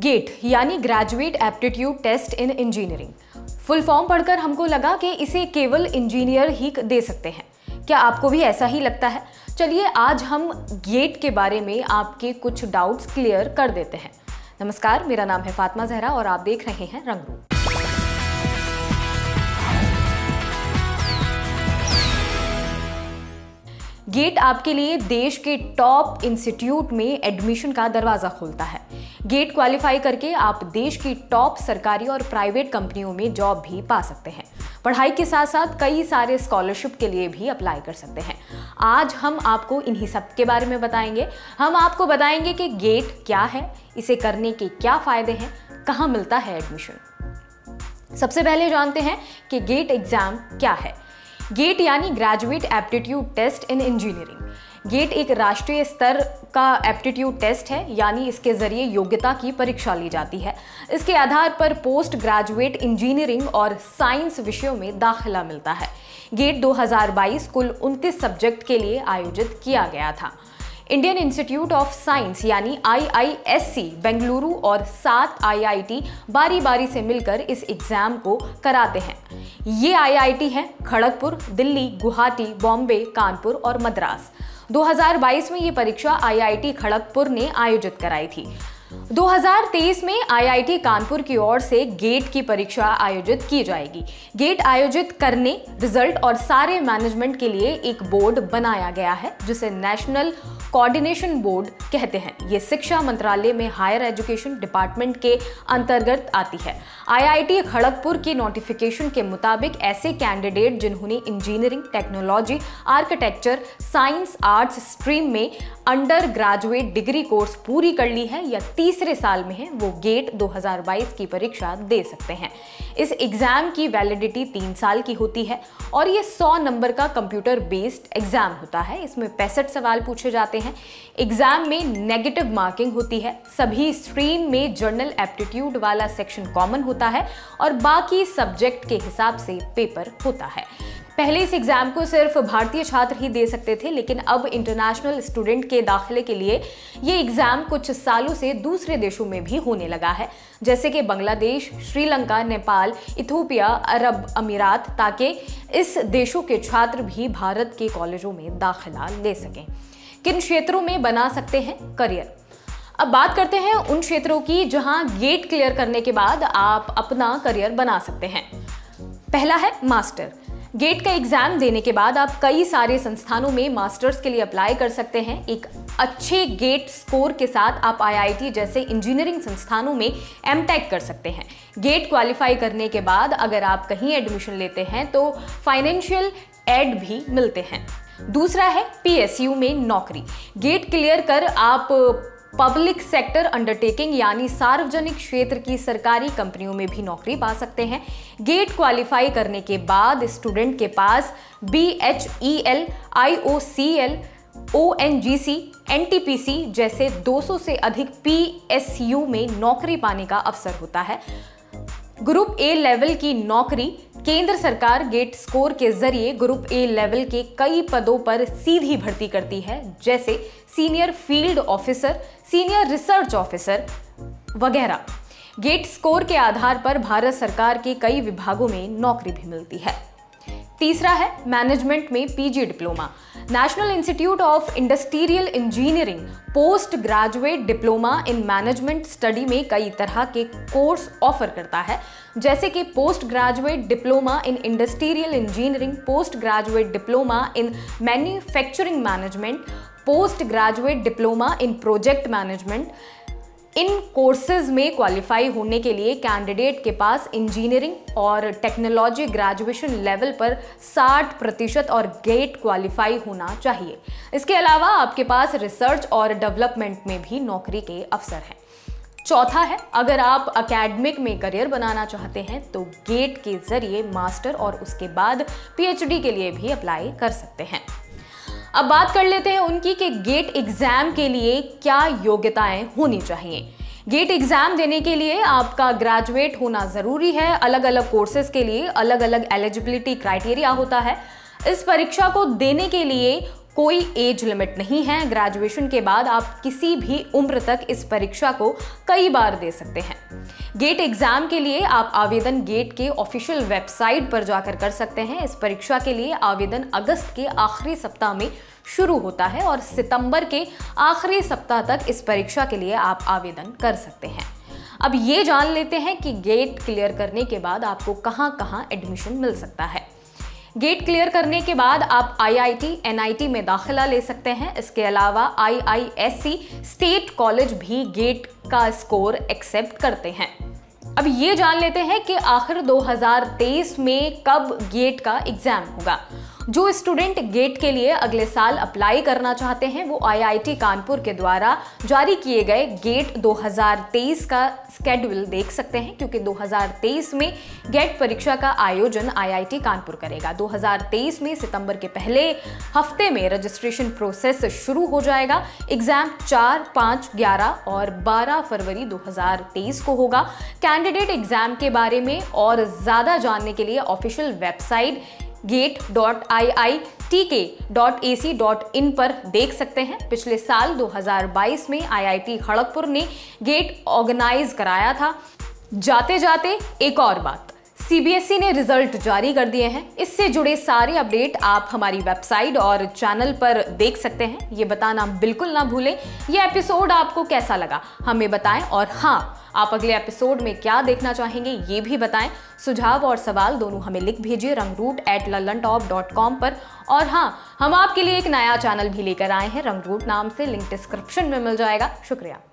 Gate यानी graduate aptitude test in engineering, full form पढ़कर हमको लगा कि इसे केवल इंजीनियर ही दे सकते हैं। क्या आपको भी ऐसा ही लगता है? चलिए आज हम गेट के बारे में आपके कुछ डाउट्स क्लियर कर देते हैं। नमस्कार, मेरा नाम है फातिमा जहरा और आप देख रहे हैं रंगरूट। गेट आपके लिए देश के टॉप इंस्टीट्यूट में एडमिशन का दरवाज़ा खोलता है। गेट क्वालिफाई करके आप देश की टॉप सरकारी और प्राइवेट कंपनियों में जॉब भी पा सकते हैं। पढ़ाई के साथ साथ कई सारे स्कॉलरशिप के लिए भी अप्लाई कर सकते हैं। आज हम आपको इन्हीं सब के बारे में बताएंगे। हम आपको बताएंगे कि गेट क्या है, इसे करने के क्या फ़ायदे हैं, कहाँ मिलता है एडमिशन। सबसे पहले जानते हैं कि गेट एग्ज़ाम क्या है। गेट यानी graduate aptitude test in engineering. GATE एक राष्ट्रीय स्तर का एप्टीट्यूड टेस्ट है, यानी इसके ज़रिए योग्यता की परीक्षा ली जाती है। इसके आधार पर पोस्ट ग्रेजुएट इंजीनियरिंग और साइंस विषयों में दाखिला मिलता है। गेट 2022 कुल 29 सब्जेक्ट के लिए आयोजित किया गया था। इंडियन इंस्टीट्यूट ऑफ साइंस यानी IISc बेंगलुरु और 7 IIT बारी बारी से मिलकर इस एग्ज़ाम को कराते हैं। ये IIT हैं खड़गपुर, दिल्ली, गुवाहाटी, बॉम्बे, कानपुर और मद्रास। 2022 में ये परीक्षा IIT खड़गपुर ने आयोजित कराई थी। 2023 में IIT कानपुर की ओर से गेट की परीक्षा आयोजित की जाएगी। गेट आयोजित करने, रिजल्ट और सारे मैनेजमेंट के लिए एक बोर्ड बनाया गया है जिसे नेशनल कोऑर्डिनेशन बोर्ड कहते हैं। ये शिक्षा मंत्रालय में हायर एजुकेशन डिपार्टमेंट के अंतर्गत आती है। IIT खड़गपुर के नोटिफिकेशन के मुताबिक ऐसे कैंडिडेट जिन्होंने engineering, technology, architecture, science, arts stream में अंडर ग्रेजुएट डिग्री कोर्स पूरी कर ली है या तीसरे साल में है, वो गेट 2022 की परीक्षा दे सकते हैं। इस एग्ज़ाम की वैलिडिटी 3 साल की होती है और ये 100 नंबर का कंप्यूटर बेस्ड एग्ज़ाम होता है। इसमें 65 सवाल पूछे जाते हैं। एग्जाम में नेगेटिव मार्किंग होती है। सभी स्ट्रीम में जर्नल एप्टीट्यूड वाला सेक्शन कॉमन होता है और बाकी सब्जेक्ट के हिसाब से पेपर होता है। पहले इस एग्ज़ाम को सिर्फ भारतीय छात्र ही दे सकते थे, लेकिन अब इंटरनेशनल स्टूडेंट के दाखिले के लिए ये एग्ज़ाम कुछ सालों से दूसरे देशों में भी होने लगा है, जैसे कि बांग्लादेश, श्रीलंका, नेपाल, इथोपिया, अरब अमीरात, ताकि इस देशों के छात्र भी भारत के कॉलेजों में दाखिला ले सकें। किन क्षेत्रों में बना सकते हैं करियर? अब बात करते हैं उन क्षेत्रों की जहां गेट क्लियर करने के बाद आप अपना करियर बना सकते हैं। पहला है मास्टर। गेट का एग्ज़ाम देने के बाद आप कई सारे संस्थानों में मास्टर्स के लिए अप्लाई कर सकते हैं। एक अच्छे गेट स्कोर के साथ आप IIT जैसे इंजीनियरिंग संस्थानों में MTech कर सकते हैं। गेट क्वालिफाई करने के बाद अगर आप कहीं एडमिशन लेते हैं तो फाइनेंशियल एड भी मिलते हैं। दूसरा है PSU में नौकरी। गेट क्लियर कर आप पब्लिक सेक्टर अंडरटेकिंग यानी सार्वजनिक क्षेत्र की सरकारी कंपनियों में भी नौकरी पा सकते हैं। गेट क्वालिफाई करने के बाद स्टूडेंट के पास BHEL, IOCL, ONGC, NTPC जैसे 200 से अधिक PSU में नौकरी पाने का अवसर होता है। ग्रुप A लेवल की नौकरी। केंद्र सरकार गेट स्कोर के जरिए ग्रुप A लेवल के कई पदों पर सीधी भर्ती करती है, जैसे senior field officer, senior research officer वगैरह। गेट स्कोर के आधार पर भारत सरकार के कई विभागों में नौकरी भी मिलती है। तीसरा है मैनेजमेंट में PG diploma. National institute of industrial engineering post graduate diploma in management study में कई तरह के कोर्स ऑफर करता है, जैसे कि post graduate diploma in industrial engineering, post graduate diploma in manufacturing management, post graduate diploma in project management. इन courses में क्वालिफाई होने के लिए कैंडिडेट के पास इंजीनियरिंग और टेक्नोलॉजी ग्रेजुएशन लेवल पर 60% और गेट क्वालिफाई होना चाहिए। इसके अलावा आपके पास रिसर्च और डेवलपमेंट में भी नौकरी के अवसर हैं। चौथा है, अगर आप एकेडमिक में करियर बनाना चाहते हैं तो गेट के ज़रिए मास्टर और उसके बाद PhD के लिए भी अप्लाई कर सकते हैं। अब बात कर लेते हैं उनकी कि गेट एग्ज़ाम के लिए क्या योग्यताएं होनी चाहिए। गेट एग्ज़ाम देने के लिए आपका ग्रेजुएट होना ज़रूरी है। अलग अलग कोर्सेज़ के लिए अलग अलग एलिजिबिलिटी क्राइटेरिया होता है। इस परीक्षा को देने के लिए कोई एज लिमिट नहीं है। ग्रेजुएशन के बाद आप किसी भी उम्र तक इस परीक्षा को कई बार दे सकते हैं। गेट एग्ज़ाम के लिए आप आवेदन गेट के ऑफिशियल वेबसाइट पर जाकर कर सकते हैं। इस परीक्षा के लिए आवेदन अगस्त के आखिरी सप्ताह में शुरू होता है और सितंबर के आखिरी सप्ताह तक इस परीक्षा के लिए आप आवेदन कर सकते हैं। अब ये जान लेते हैं कि गेट क्लियर करने के बाद आपको कहाँ-कहाँ एडमिशन मिल सकता है। गेट क्लियर करने के बाद आप IIT, NIT में दाखिला ले सकते हैं। इसके अलावा IISc स्टेट कॉलेज भी गेट का स्कोर एक्सेप्ट करते हैं। अब ये जान लेते हैं कि आखिर 2023 में कब गेट का एग्ज़ाम होगा। जो स्टूडेंट गेट के लिए अगले साल अप्लाई करना चाहते हैं वो IIT कानपुर के द्वारा जारी किए गए गेट 2023 का स्केड्यूल देख सकते हैं, क्योंकि 2023 में गेट परीक्षा का आयोजन IIT कानपुर करेगा। 2023 में सितंबर के पहले हफ्ते में रजिस्ट्रेशन प्रोसेस शुरू हो जाएगा। एग्ज़ाम 4, 5, 11 और 12 फरवरी 2023 को होगा। कैंडिडेट एग्ज़ाम के बारे में और ज़्यादा जानने के लिए ऑफिशियल वेबसाइट gate.iitk.ac.in पर देख सकते हैं। पिछले साल 2022 में IIT खड़गपुर ने गेट ऑर्गेनाइज कराया था। जाते जाते एक और बात, CBSE ने रिजल्ट जारी कर दिए हैं। इससे जुड़े सारे अपडेट आप हमारी वेबसाइट और चैनल पर देख सकते हैं। ये बताना बिल्कुल ना भूलें ये एपिसोड आपको कैसा लगा, हमें बताएं। और हाँ, आप अगले एपिसोड में क्या देखना चाहेंगे ये भी बताएं। सुझाव और सवाल दोनों हमें लिख भेजिए rangrut@lallantop.com पर। और हाँ, हम आपके लिए एक नया चैनल भी लेकर आए हैं, रंगरूट नाम से। लिंक डिस्क्रिप्शन में मिल जाएगा। शुक्रिया।